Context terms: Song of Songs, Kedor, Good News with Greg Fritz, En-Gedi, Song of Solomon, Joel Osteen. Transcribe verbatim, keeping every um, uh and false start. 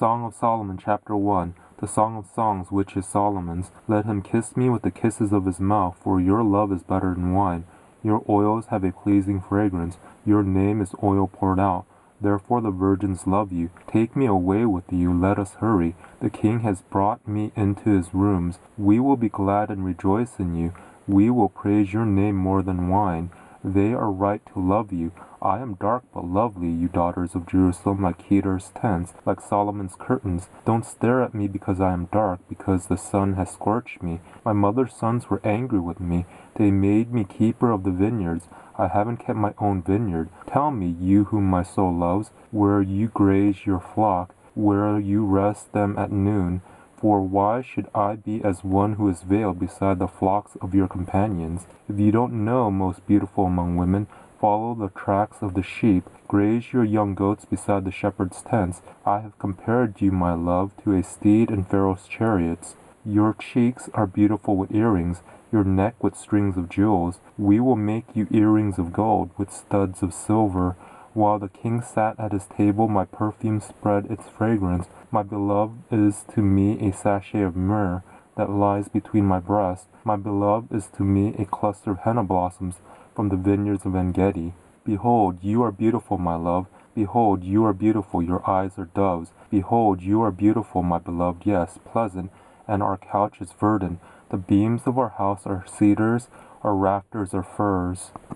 Song of Solomon, chapter one, the Song of Songs, which is Solomon's. Let him kiss me with the kisses of his mouth, for your love is better than wine. Your oils have a pleasing fragrance. Your name is oil poured out. Therefore the virgins love you. Take me away with you, let us hurry. The king has brought me into his rooms. We will be glad and rejoice in you. We will praise your name more than wine. They are right to love you. I am dark but lovely, you daughters of Jerusalem, like Kedor's tents, like Solomon's curtains. Don't stare at me because I am dark, because the sun has scorched me. My mother's sons were angry with me. They made me keeper of the vineyards. I haven't kept my own vineyard. Tell me, you whom my soul loves, where you graze your flock, where you rest them at noon. For why should I be as one who is veiled beside the flocks of your companions? If you don't know, most beautiful among women, follow the tracks of the sheep, graze your young goats beside the shepherd's tents. I have compared you, my love, to a steed in Pharaoh's chariots. Your cheeks are beautiful with earrings, your neck with strings of jewels. We will make you earrings of gold, with studs of silver. While the king sat at his table, my perfume spread its fragrance. My beloved is to me a sachet of myrrh that lies between my breasts. My beloved is to me a cluster of henna blossoms from the vineyards of En-Gedi. Behold, you are beautiful, my love. Behold, you are beautiful. Your eyes are doves. Behold, you are beautiful, my beloved. Yes, pleasant, and our couch is verdant. The beams of our house are cedars, our rafters are firs.